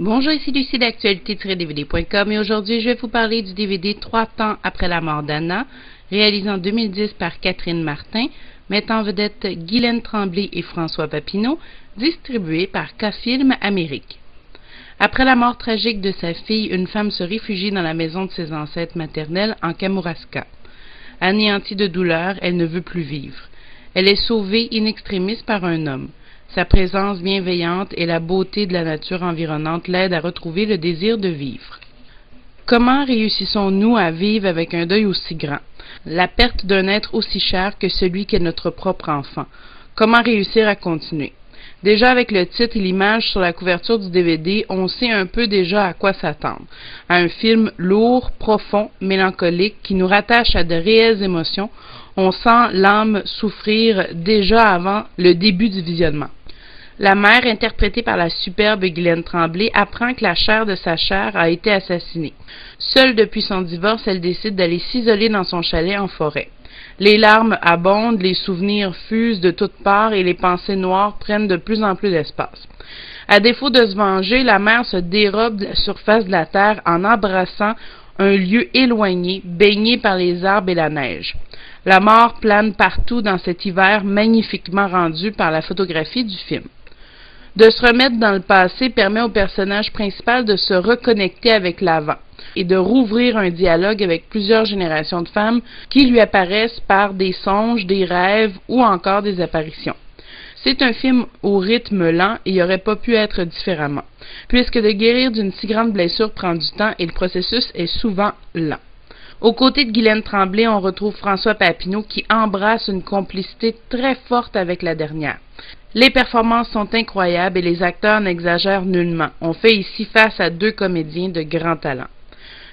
Bonjour, ici Lucie d'actualité-dvd.com et aujourd'hui, je vais vous parler du DVD « Trois temps après la mort d'Anna », réalisé en 2010 par Catherine Martin, mettant en vedette Guylaine Tremblay et François Papineau, distribué par K-Films Amérique. Après la mort tragique de sa fille, une femme se réfugie dans la maison de ses ancêtres maternels en Kamouraska. Anéantie de douleur, elle ne veut plus vivre. Elle est sauvée in extremis par un homme. Sa présence bienveillante et la beauté de la nature environnante l'aident à retrouver le désir de vivre. Comment réussissons-nous à vivre avec un deuil aussi grand? La perte d'un être aussi cher que celui qu'est notre propre enfant. Comment réussir à continuer? Déjà avec le titre et l'image sur la couverture du DVD, on sait un peu déjà à quoi s'attendre. À un film lourd, profond, mélancolique, qui nous rattache à de réelles émotions. On sent l'âme souffrir déjà avant le début du visionnement. La mère, interprétée par la superbe Guylaine Tremblay, apprend que la chair de sa chair a été assassinée. Seule depuis son divorce, elle décide d'aller s'isoler dans son chalet en forêt. Les larmes abondent, les souvenirs fusent de toutes parts et les pensées noires prennent de plus en plus d'espace. À défaut de se venger, la mère se dérobe de la surface de la terre en embrassant un lieu éloigné, baigné par les arbres et la neige. La mort plane partout dans cet hiver magnifiquement rendu par la photographie du film. De se remettre dans le passé permet au personnage principal de se reconnecter avec l'avant et de rouvrir un dialogue avec plusieurs générations de femmes qui lui apparaissent par des songes, des rêves ou encore des apparitions. C'est un film au rythme lent et il n'aurait pas pu être différemment, puisque de guérir d'une si grande blessure prend du temps et le processus est souvent lent. Aux côtés de Guylaine Tremblay, on retrouve François Papineau qui embrasse une complicité très forte avec la dernière. Les performances sont incroyables et les acteurs n'exagèrent nullement. On fait ici face à deux comédiens de grand talent.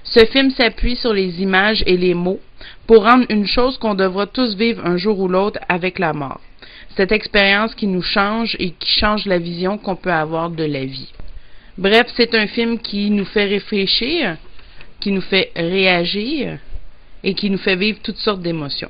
Ce film s'appuie sur les images et les mots pour rendre une chose qu'on devra tous vivre un jour ou l'autre avec la mort. Cette expérience qui nous change et qui change la vision qu'on peut avoir de la vie. Bref, c'est un film qui nous fait réfléchir, qui nous fait réagir et qui nous fait vivre toutes sortes d'émotions.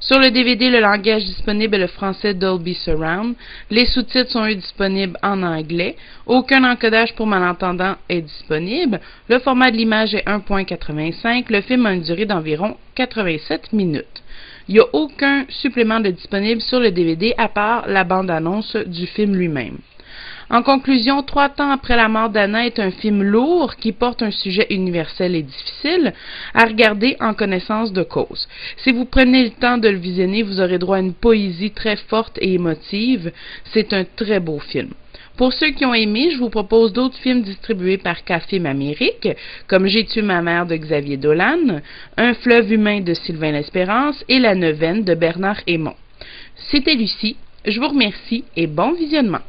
Sur le DVD, le langage disponible est le français Dolby Surround. Les sous-titres sont disponibles en anglais. Aucun encodage pour malentendants est disponible. Le format de l'image est 1.85. Le film a une durée d'environ 87 minutes. Il n'y a aucun supplément de disponible sur le DVD à part la bande-annonce du film lui-même. En conclusion, Trois temps après la mort d'Anna est un film lourd qui porte un sujet universel et difficile à regarder en connaissance de cause. Si vous prenez le temps de le visionner, vous aurez droit à une poésie très forte et émotive. C'est un très beau film. Pour ceux qui ont aimé, je vous propose d'autres films distribués par K-Films Amérique, comme J'ai tué ma mère de Xavier Dolan, Un fleuve humain de Sylvain L'Espérance et La neuvaine de Bernard Émond. C'était Lucie, je vous remercie et bon visionnement.